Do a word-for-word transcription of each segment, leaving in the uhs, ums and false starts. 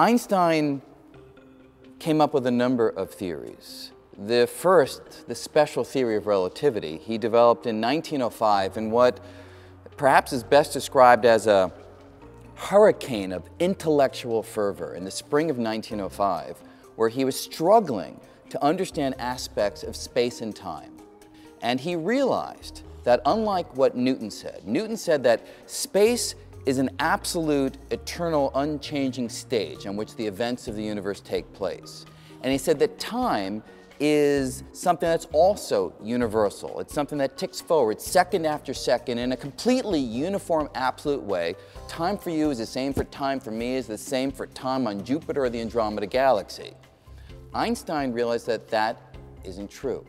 Einstein came up with a number of theories. The first, the special theory of relativity, he developed in nineteen oh five in what perhaps is best described as a hurricane of intellectual fervor in the spring of nineteen oh five, where he was struggling to understand aspects of space and time. And he realized that unlike what Newton said, Newton said that space is an absolute, eternal, unchanging stage on which the events of the universe take place. And he said that time is something that's also universal. It's something that ticks forward second after second in a completely uniform, absolute way. Time for you is the same for time for me, is the same for time on Jupiter or the Andromeda Galaxy. Einstein realized that that isn't true.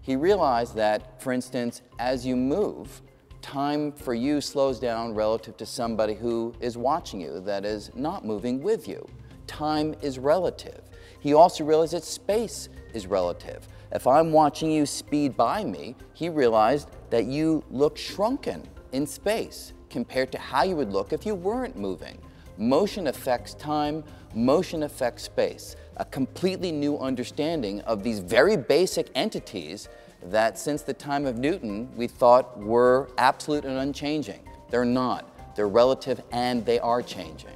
He realized that, for instance, as you move, time for you slows down relative to somebody who is watching you, that is not moving with you. Time is relative. He also realized that space is relative. If I'm watching you speed by me, he realized that you look shrunken in space compared to how you would look if you weren't moving. Motion affects time, motion affects space. A completely new understanding of these very basic entities that since the time of Newton we thought were absolute and unchanging. They're not. They're relative and they are changing.